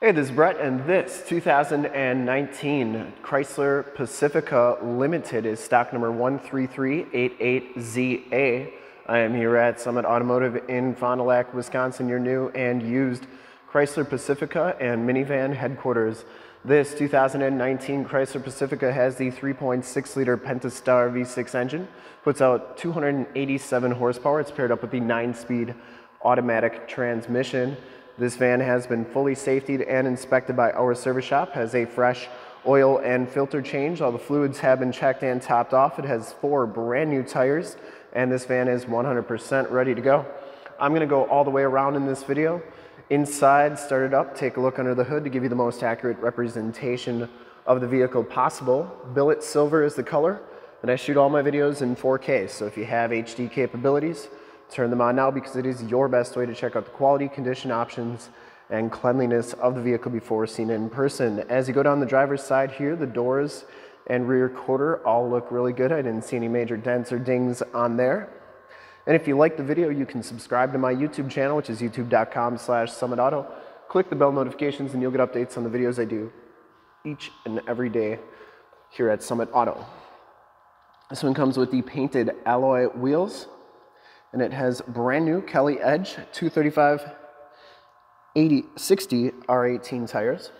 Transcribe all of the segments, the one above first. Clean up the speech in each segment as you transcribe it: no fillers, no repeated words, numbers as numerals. Hey, this is Brett, and this 2019 Chrysler Pacifica Limited is stock number 13388ZA. I am here at Summit Automotive in Fond du Lac, Wisconsin, your new and used Chrysler Pacifica and minivan headquarters. This 2019 Chrysler Pacifica has the 3.6-liter Pentastar V6 engine, puts out 287 horsepower. It's paired up with the 9-speed automatic transmission. This van has been fully safetied and inspected by our service shop, has a fresh oil and filter change. All the fluids have been checked and topped off. It has 4 brand new tires, and this van is 100% ready to go. I'm gonna go all the way around in this video. Inside, start it up, take a look under the hood to give you the most accurate representation of the vehicle possible. Billet silver is the color, and I shoot all my videos in 4K, so if you have HD capabilities, turn them on now, because it is your best way to check out the quality, condition, options, and cleanliness of the vehicle before seen in person. As you go down the driver's side here, the doors and rear quarter all look really good. I didn't see any major dents or dings on there. And if you like the video, you can subscribe to my YouTube channel, which is youtube.com/summitauto. Click the bell notifications and you'll get updates on the videos I do each and every day here at Summit Auto. This one comes with the painted alloy wheels, and it has brand new Kelly Edge 235 80/60 R18 tires.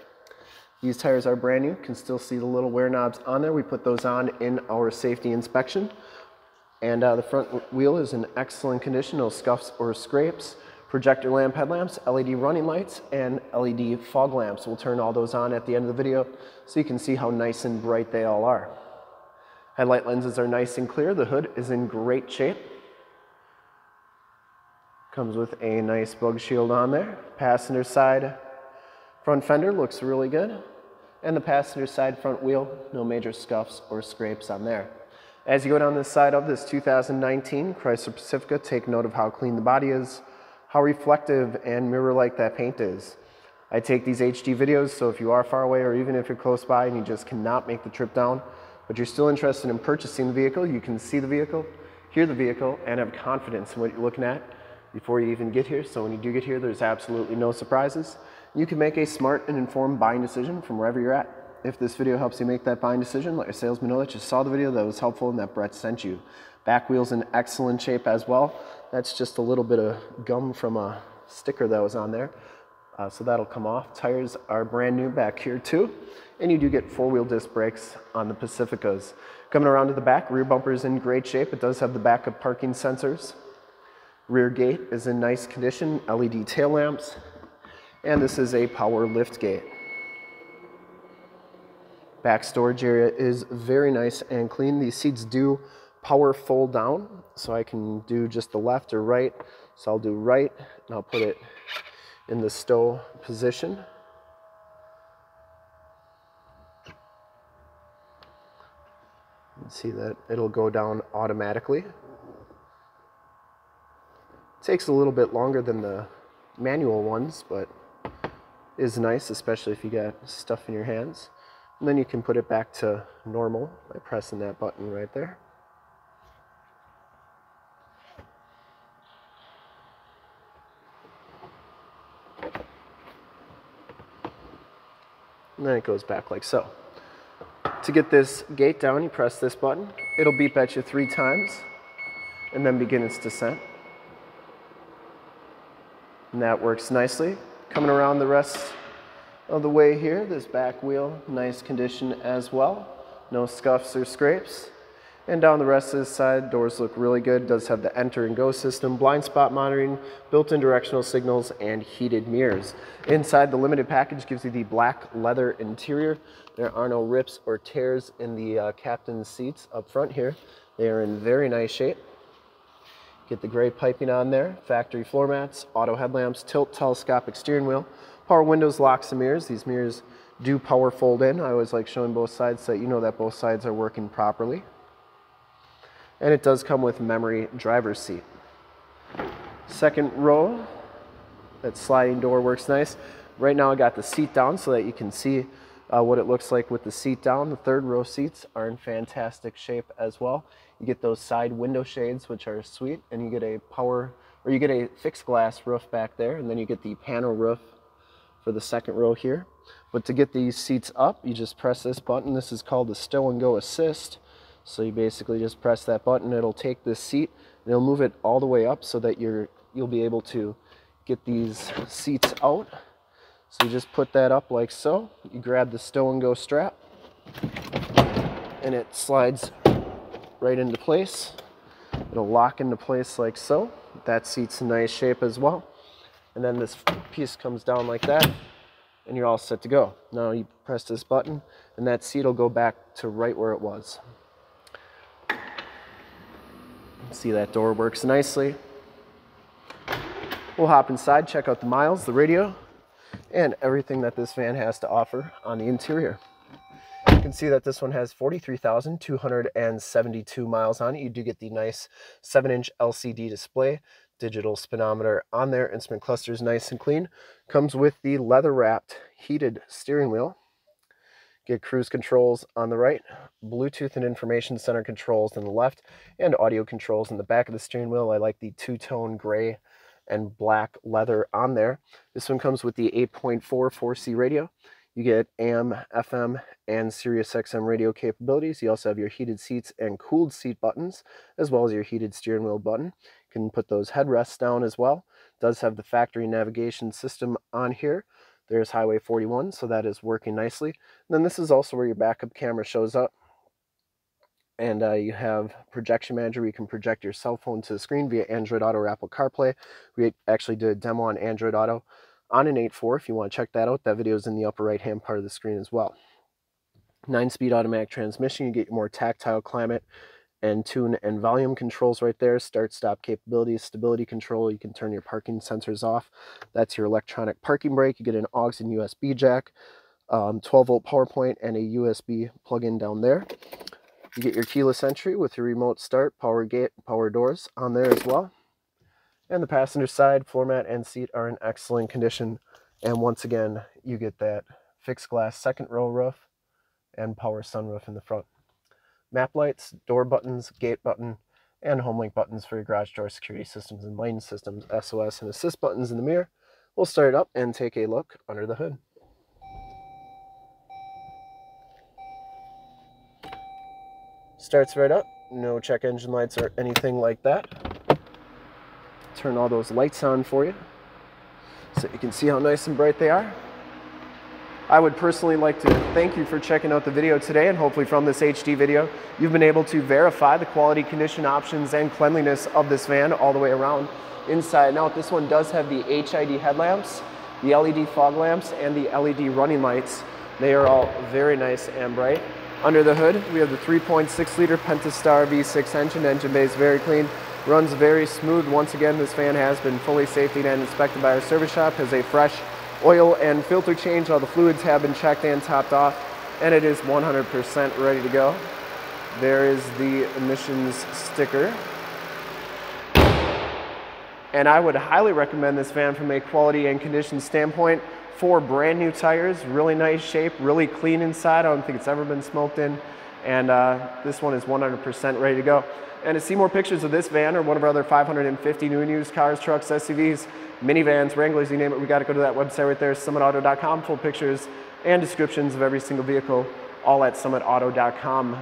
These tires are brand new. You can still see the little wear knobs on there. We put those on in our safety inspection. And the front wheel is in excellent condition, no scuffs or scrapes. Projector lamp headlamps, LED running lights, and LED fog lamps. We'll turn all those on at the end of the video so you can see how nice and bright they all are. Headlight lenses are nice and clear. The hood is in great shape. Comes with a nice bug shield on there. Passenger side front fender looks really good. And the passenger side front wheel, no major scuffs or scrapes on there. As you go down this side of this 2019 Chrysler Pacifica, take note of how clean the body is, how reflective and mirror-like that paint is. I take these HD videos, so if you are far away or even if you're close by and you just cannot make the trip down, but you're still interested in purchasing the vehicle, you can see the vehicle, hear the vehicle, and have confidence in what you're looking at before you even get here. So when you do get here, there's absolutely no surprises. You can make a smart and informed buying decision from wherever you're at. If this video helps you make that buying decision, let your salesman know that you saw the video, that was helpful, and that Brett sent you. Back wheel's in excellent shape as well. That's just a little bit of gum from a sticker that was on there. So that'll come off. Tires are brand new back here too. And you do get 4-wheel disc brakes on the Pacificas. Coming around to the back, rear bumper is in great shape. It does have the backup parking sensors. Rear gate is in nice condition, LED tail lamps, and this is a power lift gate. Back storage area is very nice and clean. These seats do power fold down, so I can do just the left or right. So I'll do right, and I'll put it in the stow position. See that it'll go down automatically. Takes a little bit longer than the manual ones, but is nice, especially if you got stuff in your hands. And then you can put it back to normal by pressing that button right there. And then it goes back like so. To get this gate down, you press this button. It'll beep at you 3 times and then begin its descent. And that works nicely. Coming around the rest of the way here, this back wheel, nice condition as well. No scuffs or scrapes. And down the rest of this side, doors look really good. Does have the enter and go system, blind spot monitoring, built-in directional signals, and heated mirrors. Inside, the limited package gives you the black leather interior. There are no rips or tears in the captain's seats up front here. They are in very nice shape. Get the gray piping on there, factory floor mats, auto headlamps, tilt telescopic steering wheel, power windows, locks, and mirrors. These mirrors do power fold in. I always like showing both sides so that you know that both sides are working properly. And it does come with memory driver's seat. Second row, that sliding door works nice. Right now I got the seat down so that you can see what it looks like with the seat down. The third row seats are in fantastic shape as well. You get those side window shades, which are sweet, and you get a fixed glass roof back there, and then you get the panel roof for the second row here. But to get these seats up, you just press this button. This is called the Stow 'N Go assist. So you basically just press that button, it'll take this seat and it'll move it all the way up so that you'll be able to get these seats out. So you just put that up like so. You grab the Stow 'N Go strap and it slides right into place. It'll lock into place like so. That seat's in nice shape as well. And then this piece comes down like that and you're all set to go. Now you press this button and that seat will go back to right where it was. See, that door works nicely. We'll hop inside, check out the miles, the radio, and everything that this van has to offer on the interior. You can see that this one has 43,272 miles on it. You do get the nice 7-inch LCD display, digital speedometer on there, instrument cluster's nice and clean. Comes with the leather-wrapped heated steering wheel. Get cruise controls on the right, Bluetooth and information center controls on the left, and audio controls in the back of the steering wheel. I like the two-tone gray and black leather on there. This one comes with the 8.4 4C radio. You get AM, FM, and Sirius XM radio capabilities. You also have your heated seats and cooled seat buttons, as well as your heated steering wheel button. You can put those headrests down as well. It does have the factory navigation system on here. There's Highway 41, so that is working nicely. And then this is also where your backup camera shows up. And you have projection manager. You can project your cell phone to the screen via Android Auto or Apple CarPlay. We actually did a demo on Android Auto on an 8.4. If you want to check that out, that video is in the upper right-hand part of the screen as well. 9-speed automatic transmission. You get more tactile climate and tune and volume controls right there, start-stop capabilities, stability control. You can turn your parking sensors off. That's your electronic parking brake. You get an aux and USB jack, 12-volt power point, and a USB plug-in down there. You get your keyless entry with your remote start, power gate, power doors on there as well. And the passenger side, floor mat, and seat are in excellent condition. And once again, you get that fixed glass second row roof and power sunroof in the front. Map lights, door buttons, gate button, and home link buttons for your garage door security systems and lane systems, SOS and assist buttons in the mirror. We'll start it up and take a look under the hood. Starts right up, no check engine lights or anything like that. Turn all those lights on for you so you can see how nice and bright they are. I would personally like to thank you for checking out the video today, and hopefully from this HD video, you've been able to verify the quality, condition, options, and cleanliness of this van all the way around, inside and out. This one does have the HID headlamps, the LED fog lamps, and the LED running lights. They are all very nice and bright. Under the hood, we have the 3.6-liter Pentastar V6 engine. Engine bay is very clean, runs very smooth. Once again, this van has been fully safety and inspected by our service shop, has a fresh oil and filter change, all the fluids have been checked and topped off, and it is 100% ready to go. There is the emissions sticker. And I would highly recommend this van from a quality and condition standpoint. 4 brand new tires, really nice shape, really clean inside. I don't think it's ever been smoked in. And this one is 100% ready to go. And to see more pictures of this van or one of our other 550 new and used cars, trucks, SUVs, minivans, Wranglers, you name it, we got to go to that website right there, summitauto.com. Full pictures and descriptions of every single vehicle, all at summitauto.com.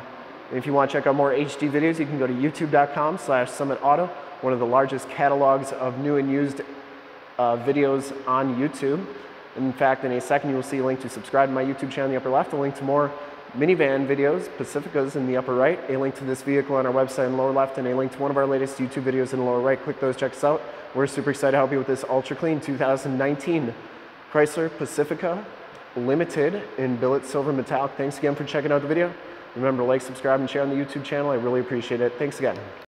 And if you want to check out more HD videos, you can go to youtube.com/summitauto, one of the largest catalogs of new and used videos on YouTube. In fact, in a second, you will see a link to subscribe to my YouTube channel in the upper left, a link to more minivan videos, Pacificas in the upper right, a link to this vehicle on our website in the lower left, and a link to one of our latest YouTube videos in the lower right. Click those, check us out. We're super excited to help you with this ultra clean 2019 Chrysler Pacifica Limited in Billet Silver Metallic. Thanks again for checking out the video. Remember, like, subscribe, and share on the YouTube channel. I really appreciate it. Thanks again.